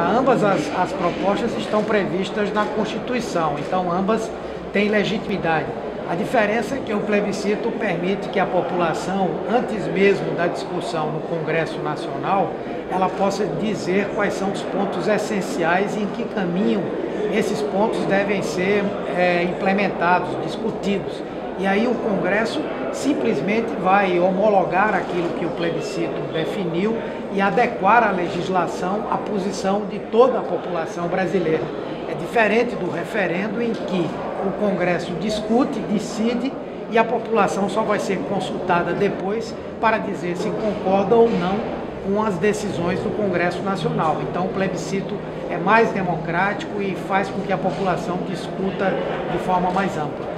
Ambas as propostas estão previstas na Constituição, então ambas têm legitimidade. A diferença é que o plebiscito permite que a população, antes mesmo da discussão no Congresso Nacional, ela possa dizer quais são os pontos essenciais e em que caminho esses pontos devem ser implementados, discutidos. E aí o Congresso simplesmente vai homologar aquilo que o plebiscito definiu e adequar a legislação à posição de toda a população brasileira. É diferente do referendo em que o Congresso discute, decide e a população só vai ser consultada depois para dizer se concorda ou não com as decisões do Congresso Nacional. Então o plebiscito é mais democrático e faz com que a população discuta de forma mais ampla.